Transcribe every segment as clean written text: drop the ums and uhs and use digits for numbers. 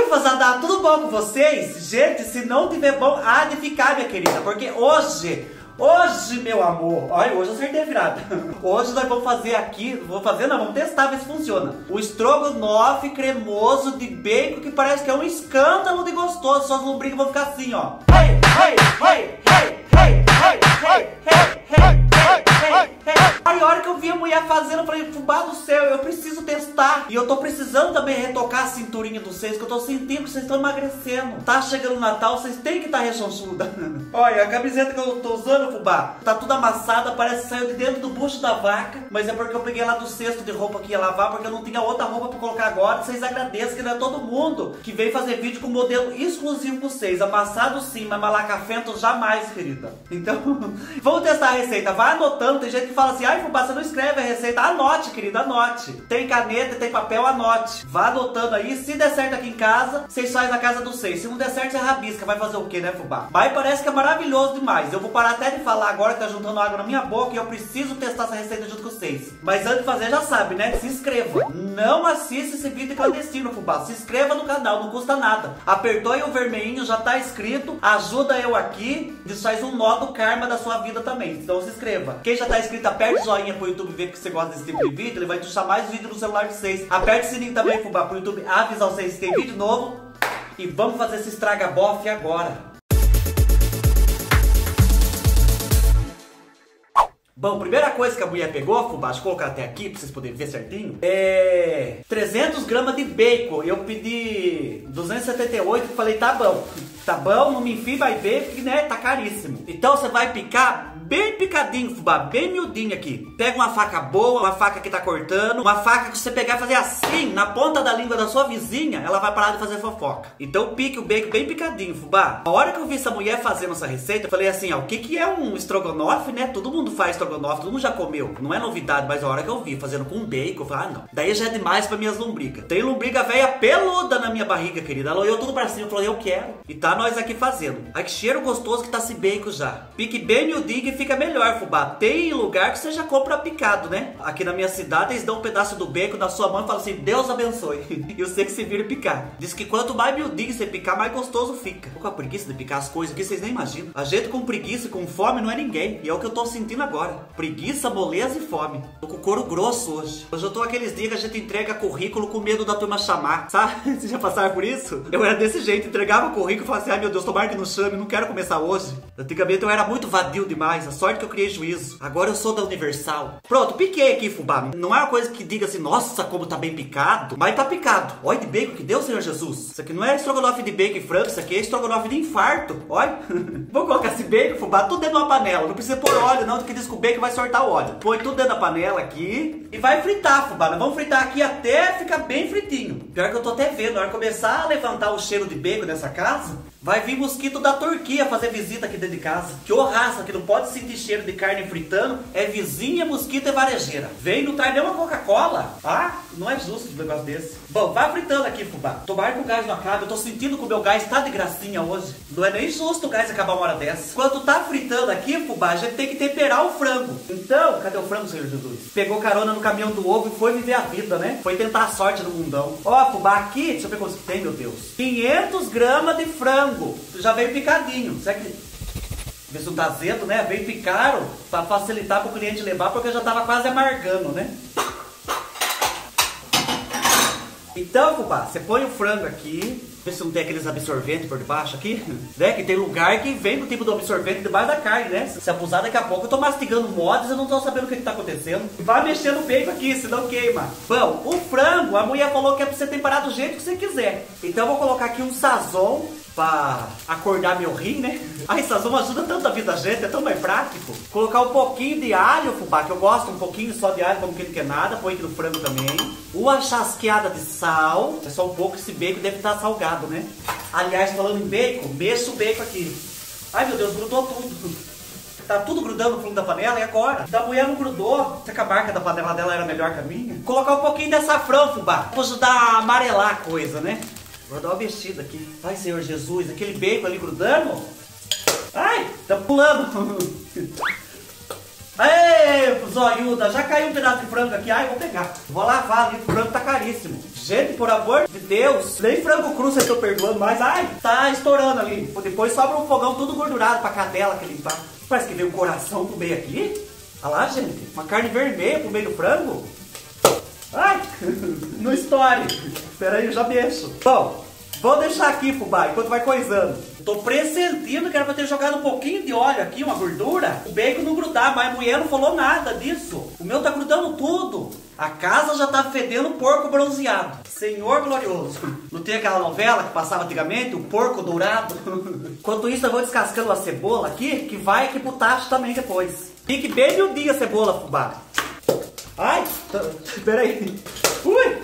Oi, fazada, tudo bom com vocês? Gente, se não tiver bom, há de ficar, minha querida, porque hoje, meu amor, olha, hoje eu acertei a virada. Hoje nós vamos fazer aqui, vamos testar, ver se funciona. O Strogonoff cremoso de bacon, que parece que é um escândalo de gostoso, só as lombrigas vão ficar assim, ó. Hey, hey, hey, hey, hey, hey, hey, hey, hey, hey, hey, hey. Aí a hora que eu vi a mulher fazendo, eu falei, Fubá do céu, eu preciso testar. E eu tô precisando também retocar a cinturinha dos seis, que eu tô sentindo que vocês estão emagrecendo. Tá chegando o Natal, vocês têm que estar rechonchuda. Olha, a camiseta que eu tô usando, Fubá, tá tudo amassada, parece que saiu de dentro do bucho da vaca. Mas é porque eu peguei lá do cesto de roupa que ia lavar, porque eu não tinha outra roupa pra colocar agora. Vocês agradecem, que não é todo mundo que vem fazer vídeo com modelo exclusivo com vocês. Amassado sim, mas malacafento jamais, querida. Então, vamos testar a receita. Vai anotando, tem gente que fala assim, ai, Fubá, você não escreve a receita. Anote, querida, anote. Tem caneta, tem papel, anote. Vá anotando aí. Se der certo aqui em casa, vocês fazem na casa dos seis. Se não der certo, você rabisca. Vai fazer o quê, né, Fubá? Mas parece que é maravilhoso demais. Eu vou parar até de falar agora, que tá juntando água na minha boca, e eu preciso testar essa receita junto com vocês. Mas antes de fazer, já sabe, né? Se inscreva. Não assista esse vídeo clandestino, Fubá. Se inscreva no canal, não custa nada. Apertou aí o vermelhinho, já tá inscrito. Ajuda eu aqui. Isso faz um nó do karma da sua vida também. Então se inscreva. Quem já tá inscrito, aperta o joinha pro YouTube ver que você gosta desse tipo de vídeo. Ele vai puxar mais vídeo no celular de vocês. Aperta o sininho também, Fubá, pro YouTube avisar vocês que tem vídeo novo. E vamos fazer esse estraga-bofe agora. Bom, primeira coisa que a mulher pegou, Fubá, deixa eu colocar até aqui pra vocês poderem ver certinho, é 300 gramas de bacon. Eu pedi 278 e falei, tá bom. Tá bom, não me enfie, vai ver, porque, né, tá caríssimo. Então você vai picar bem picadinho, Fubá, bem miudinho aqui. Pega uma faca boa, uma faca que tá cortando, uma faca que você pegar e fazer assim, na ponta da língua da sua vizinha, ela vai parar de fazer fofoca. Então pique o bacon bem picadinho, Fubá. A hora que eu vi essa mulher fazendo essa receita, eu falei assim, ó, o que que é um estrogonofe, né? Todo mundo faz estrogonofe, todo mundo já comeu. Não é novidade, mas a hora que eu vi fazendo com bacon, eu falei, ah, não. Daí já é demais pra minhas lombrigas. Tem lombriga velha peluda na minha barriga, querida. Ela olhou tudo pra cima e falou, eu quero. E tá nós aqui fazendo. Ai, que cheiro gostoso que tá esse bacon já. Pique bem miudinho e fica melhor, Fubá. Tem lugar que você já compra picado, né? Aqui na minha cidade, eles dão um pedaço do bacon na sua mão e falam assim, Deus abençoe. E eu sei que você vira picar. Diz que quanto mais miudinho você picar, mais gostoso fica. Tô com a preguiça de picar as coisas aqui, vocês nem imaginam. A gente com preguiça e com fome não é ninguém. E é o que eu tô sentindo agora. Preguiça, moleza e fome. Tô com o couro grosso hoje. Hoje eu tô aqueles dias que a gente entrega currículo com medo da turma chamar. Sabe? Vocês já passaram por isso? Eu era desse jeito, entregava currículo e falava assim, ai meu Deus, tomara que não chame, não quero começar hoje. Antigamente eu era muito vadio demais, a sorte que eu criei juízo. Agora eu sou da Universal. Pronto, piquei aqui, Fubá. Não é uma coisa que diga assim, nossa, como tá bem picado. Mas tá picado. Olha de bacon que deu, Senhor Jesus. Isso aqui não é estrogonofe de bacon e frango, isso aqui é estrogonofe de infarto. Olha. Vou colocar esse bacon, Fubá, tudo dentro de uma panela. Não precisa pôr óleo não, porque diz que o bacon vai soltar o óleo. Põe tudo dentro da panela aqui e vai fritar, Fubá. Nós vamos fritar aqui até ficar bem fritinho. Pior que eu tô até vendo, na hora que começar a levantar o cheiro de bacon nessa casa... Vai vir mosquito da Turquia fazer visita aqui dentro de casa. Que horraça, que não pode sentir cheiro de carne fritando. É vizinha, mosquito e varejeira. Vem, não traz nem uma Coca-Cola. Ah, não é justo de um negócio desse. Bom, vai fritando aqui, Fubá. Tomara que o gás não acabe. Eu tô sentindo que o meu gás tá de gracinha hoje. Não é nem justo o gás acabar uma hora dessa. Enquanto tá fritando aqui, Fubá, a gente tem que temperar o frango. Então, cadê o frango, Senhor Jesus? Pegou carona no caminhão do ovo e foi viver a vida, né? Foi tentar a sorte no mundão. Ó, Fubá, aqui, deixa eu ver quanto tem, meu Deus. 500 gramas de frango. Já veio picadinho. Será que... Vê se não tá azedo, né? Veio picado pra facilitar pro cliente levar, porque eu já tava quase amargando, né? Então, Fubá, você põe o frango aqui. Vê se não tem aqueles absorventes por debaixo aqui. Né? Que tem lugar que vem com o tipo de absorvente debaixo da carne, né? Se abusar daqui a pouco, eu tô mastigando mods, eu não tô sabendo o que que tá acontecendo. Vai mexendo o bacon aqui, senão queima. Bom, o frango, a mulher falou que é pra você temperar do jeito que você quiser. Então eu vou colocar aqui um sazon pra acordar meu rim, né? Ai, sazon ajuda tanto a vida da gente, é tão mais prático. Colocar um pouquinho de alho, Fubá, que eu gosto um pouquinho só de alho, como que ele quer nada. Põe aqui no frango também. Uma chasqueada de sal. É só um pouco, esse bacon deve estar salgado, né? Aliás, falando em bacon, mexa o bacon aqui. Ai, meu Deus, grudou tudo. Tá tudo grudando no fundo da panela, e agora? Da mulher não grudou. Será que a marca da panela dela era melhor que a minha? Colocar um pouquinho de açafrão, Fubá, pra ajudar a amarelar a coisa, né? Vou dar uma mexida aqui. Ai, Senhor Jesus, aquele bacon ali grudando. Ai, tá pulando. Ei, zoiuda, já caiu um pedaço de frango aqui. Ai, vou pegar. Vou lavar ali, o frango tá caríssimo. Gente, por amor de Deus, nem frango cru vocês estão perdoando mais. Ai, tá estourando ali. Depois sobra um fogão tudo gordurado pra cadela que limpar. Parece que veio um coração pro meio aqui. Olha lá, gente. Uma carne vermelha pro meio do frango. Ai, não estoure. Espera aí, eu já mexo. Bom, vou deixar aqui, fubá, enquanto vai coisando. Tô pressentindo que era pra ter jogado um pouquinho de óleo aqui, uma gordura. O bacon não grudar, mas a mulher não falou nada disso. O meu tá grudando tudo. A casa já tá fedendo porco bronzeado. Senhor glorioso. Não tem aquela novela que passava antigamente? O porco dourado? Enquanto isso eu vou descascando a cebola aqui, que vai aqui pro tacho também depois. Fique bem miudinha a cebola, fubá. Ai, peraí. Ui,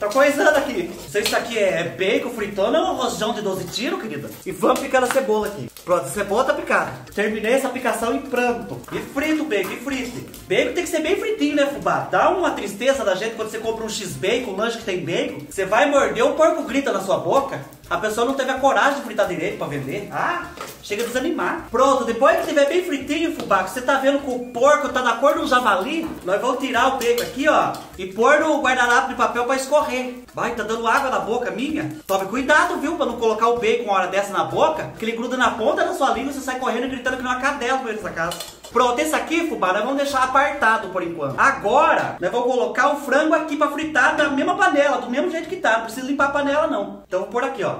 tá coisando aqui. Não sei se isso aqui é bacon fritando ou rojão de 12 tiros, querida. E vamos picando a cebola aqui. Pronto, a cebola tá picada. Terminei essa picação em pranto. E frito o bacon, e frite. Bacon tem que ser bem fritinho, né, fubá? Dá uma tristeza da gente quando você compra um x-bacon, um lanche que tem bacon. Você vai morder, o porco grita na sua boca. A pessoa não teve a coragem de fritar direito pra vender. Ah, chega a desanimar. Pronto, depois que tiver bem fritinho, fubá, que você tá vendo que o porco tá na cor de um javali, nós vamos tirar o bacon aqui, ó, e pôr no guardanapo de papel pra escorrer. Vai, tá dando água na boca minha. Tome cuidado, viu, pra não colocar o bacon uma hora dessa na boca, que ele gruda na ponta da sua língua e você sai correndo e gritando que não é uma cadela pra dentro da casa. Pronto, esse aqui, fubá, nós vamos deixar apartado por enquanto. Agora, nós vamos colocar o frango aqui pra fritar na mesma panela, do mesmo jeito que tá. Não precisa limpar a panela, não. Então, vou pôr aqui, ó.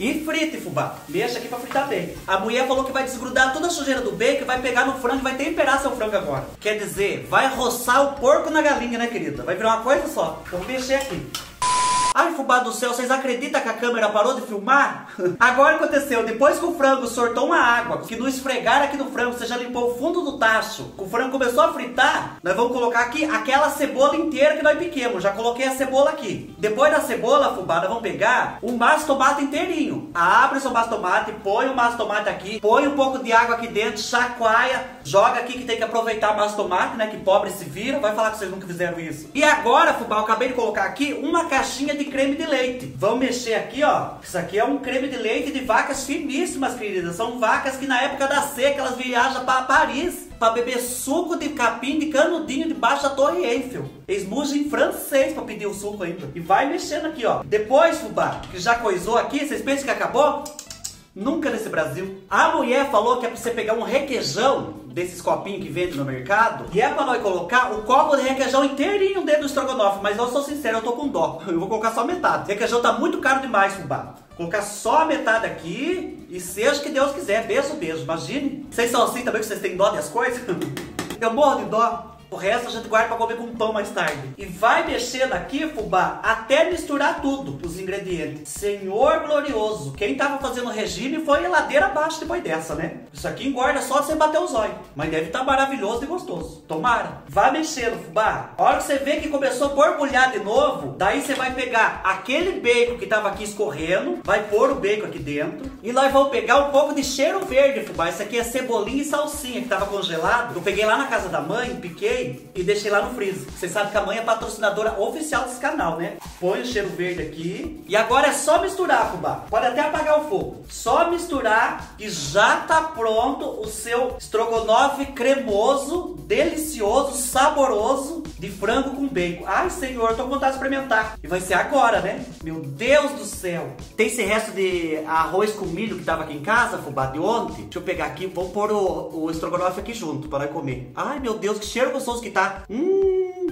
E frita, fubá. Deixa aqui pra fritar bem. A mulher falou que vai desgrudar toda a sujeira do bacon, vai pegar no frango e vai temperar seu frango agora. Quer dizer, vai roçar o porco na galinha, né, querida? Vai virar uma coisa só. Vou mexer aqui. Ai, fubá do céu, vocês acreditam que a câmera parou de filmar? Agora aconteceu, depois que o frango sortou uma água, que no esfregar aqui do frango, você já limpou o fundo do tacho, o frango começou a fritar, nós vamos colocar aqui aquela cebola inteira que nós piquemos, já coloquei a cebola aqui. Depois da cebola, fubá, nós vamos pegar o maço de tomate inteirinho. Abre o seu maço de tomate, põe o maço de tomate aqui, põe um pouco de água aqui dentro, chacoalha, joga aqui que tem que aproveitar o maço de tomate, né, que pobre se vira, vai falar que vocês nunca fizeram isso. E agora, fubá, eu acabei de colocar aqui uma caixinha de creme de leite. Vamos mexer aqui, ó. Isso aqui é um creme de leite de vacas finíssimas, queridas. São vacas que na época da seca elas viajam para Paris para beber suco de capim de canudinho debaixo da Torre Eiffel. Eles mugem em francês para pedir o suco ainda. E vai mexendo aqui, ó. Depois, fubá, que já coisou aqui, vocês pensam que acabou? Nunca nesse Brasil. A mulher falou que é pra você pegar um requeijão desses copinhos que vende no mercado, e é pra nós colocar o copo de requeijão inteirinho dentro do Strogonoff, mas eu sou sincero, eu tô com dó. Eu vou colocar só metade. O requeijão tá muito caro demais, fubá. Colocar só a metade aqui e seja o que Deus quiser. Beijo, beijo. Imagine. Vocês são assim também que vocês têm dó das coisas? Eu morro de dó. O resto a gente guarda pra comer com pão mais tarde. E vai mexendo aqui, fubá, até misturar tudo, os ingredientes. Senhor glorioso, quem tava fazendo regime foi ladeira abaixo depois dessa, né? Isso aqui engorda só de você bater o zóio. Mas deve estar maravilhoso e gostoso. Tomara. Vai mexendo, fubá. A hora que você vê que começou a borbulhar de novo, daí você vai pegar aquele bacon que tava aqui escorrendo, vai pôr o bacon aqui dentro, e nós vamos pegar um pouco de cheiro verde, fubá. Isso aqui é cebolinha e salsinha que tava congelado. Eu peguei lá na casa da mãe, piquei e deixei lá no freezer. Você sabe que a mãe é patrocinadora oficial desse canal, né? Põe o cheiro verde aqui. E agora é só misturar, fubá. Pode até apagar o fogo. Só misturar e já tá pronto o seu strogonoff cremoso, delicioso, saboroso de frango com bacon. Ai, senhor, tô com vontade de experimentar. E vai ser agora, né? Meu Deus do céu. Tem esse resto de arroz com milho que tava aqui em casa, fubá, de ontem. Deixa eu pegar aqui, vou pôr o strogonoff aqui junto para comer. Ai, meu Deus, que cheiro gostoso que tá.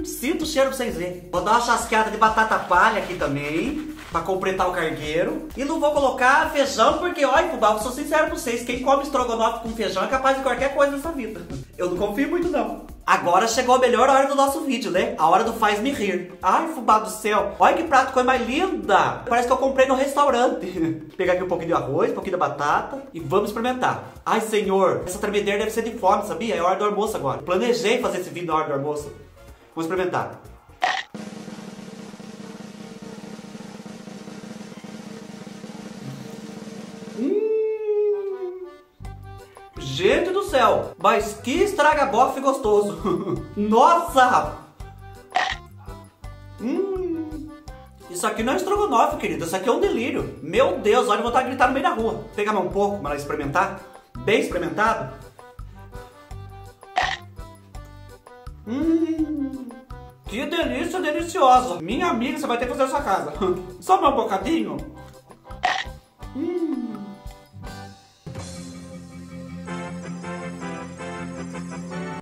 Sinto o cheiro pra vocês verem. Vou dar uma chasqueada de batata palha aqui também, pra completar o cargueiro. E não vou colocar feijão porque, olha, fubá, eu sou sincero pra vocês, quem come estrogonofe com feijão é capaz de qualquer coisa nessa vida. Eu não confio muito, não. Agora chegou a melhor hora do nosso vídeo, né? A hora do faz-me rir. Ai, fubá do céu. Olha que prato, coisa mais linda. Parece que eu comprei no restaurante. Pegar aqui um pouquinho de arroz, um pouquinho da batata e vamos experimentar. Ai, senhor, essa tremedeira deve ser de fome, sabia? É hora do almoço agora. Planejei fazer esse vídeo na hora do almoço. Vamos experimentar. Gente do céu, mas que estraga-bofe gostoso. Nossa! Isso aqui não é estrogonofe, querido. Isso aqui é um delírio. Meu Deus, olha, eu vou estar gritando no meio da rua. Pega mais um pouco para experimentar. Bem experimentado. Que delícia deliciosa. Minha amiga, você vai ter que fazer a sua casa. Só um bocadinho.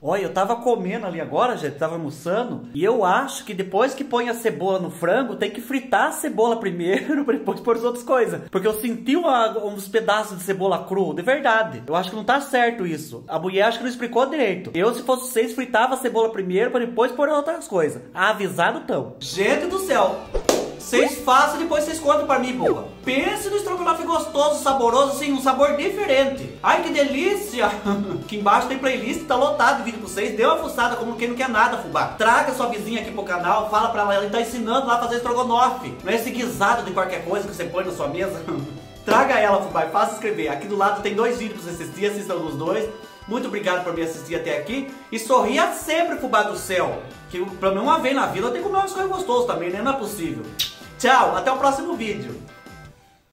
Olha, eu tava comendo ali agora, gente, tava almoçando. E eu acho que depois que põe a cebola no frango, tem que fritar a cebola primeiro, pra depois pôr as outras coisas. Porque eu senti uns pedaços de cebola crua, de verdade. Eu acho que não tá certo isso. A mulher acho que não explicou direito. Eu, se fosse vocês, fritava a cebola primeiro, pra depois pôr as outras coisas. Avisado, então. Gente do céu! Vocês façam e depois vocês contam pra mim, boa. Pense no estrogonofe gostoso, saboroso, assim, um sabor diferente. Ai, que delícia! Aqui embaixo tem playlist, tá lotado de vídeo pra vocês. Dê uma fuçada como quem não quer nada, fubá. Traga sua vizinha aqui pro canal, fala pra ela, ela tá ensinando lá a fazer estrogonofe. Não é esse guisado de qualquer coisa que você põe na sua mesa. Traga ela, fubá, e faça inscrever. Aqui do lado tem dois vídeos pra você assistir, assistam os dois. Muito obrigado por me assistir até aqui. E sorria sempre, fubá do céu. Que pra mim, uma vez na vida, eu tenho que comer umas coisas gostosas também, né? Não é possível. Tchau, até o próximo vídeo.